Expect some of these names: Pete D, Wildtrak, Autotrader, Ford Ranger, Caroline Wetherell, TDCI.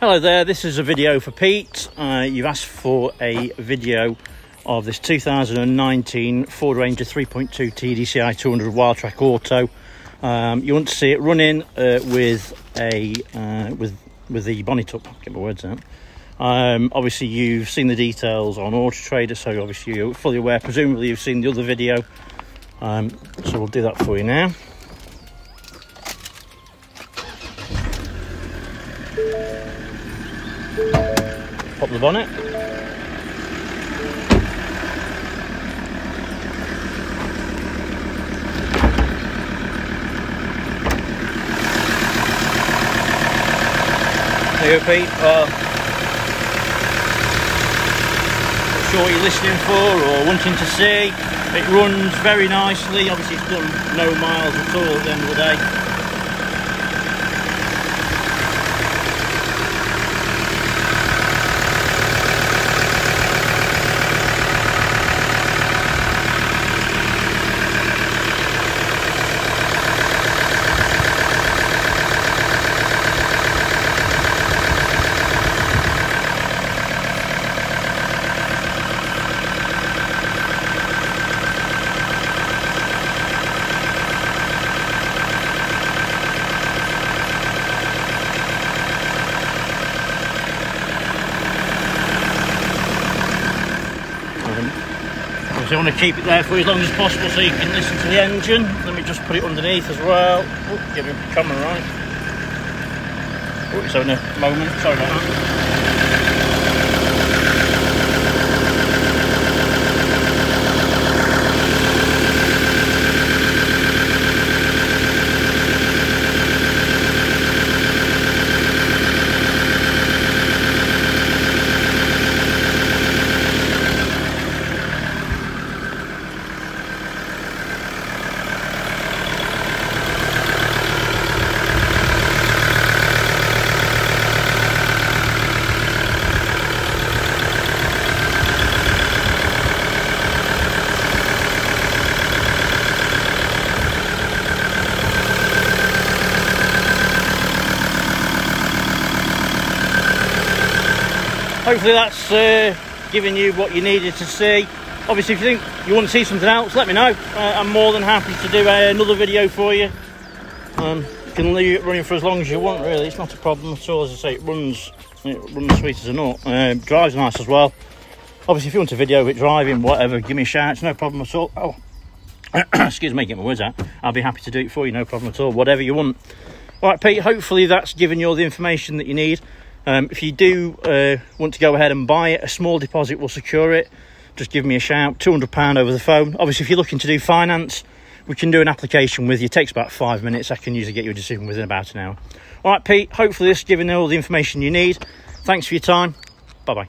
Hello there, this is a video for Pete. You've asked for a video of this 2019 Ford Ranger 3.2 TDCI 200 Wildtrak Auto. You want to see it running with the bonnet up. Get my words out. Obviously, you've seen the details on Autotrader, so obviously you're fully aware. Presumably, you've seen the other video. So we'll do that for you now. Pop the bonnet. There you go, Pete. Not sure what you're listening for or wanting to see. It runs very nicely. Obviously, it's done no miles at all at the end of the day. So you want to keep it there for as long as possible so you can listen to the engine. Let me just put it underneath as well. Oh, get the camera right. Oh, it's having a moment. Sorry about that. Hopefully that's giving you what you needed to see. Obviously, if you think you want to see something else, let me know. I'm more than happy to do another video for you. You can leave it running for as long as you want, really. It's not a problem at all. As I say, it runs sweet as a nut. Drives nice as well. Obviously, if you want a video of it driving, whatever, give me a shout. It's no problem at all. Oh, excuse me, get my words out. I'll be happy to do it for you, no problem at all. Whatever you want. All right, Pete, hopefully that's given you all the information that you need. If you do want to go ahead and buy it, a small deposit will secure it. Just give me a shout, £200 over the phone. Obviously, if you're looking to do finance, we can do an application with you. It takes about 5 minutes. I can usually get you a decision within about an hour. All right, Pete, hopefully this is giving you all the information you need. Thanks for your time. Bye-bye.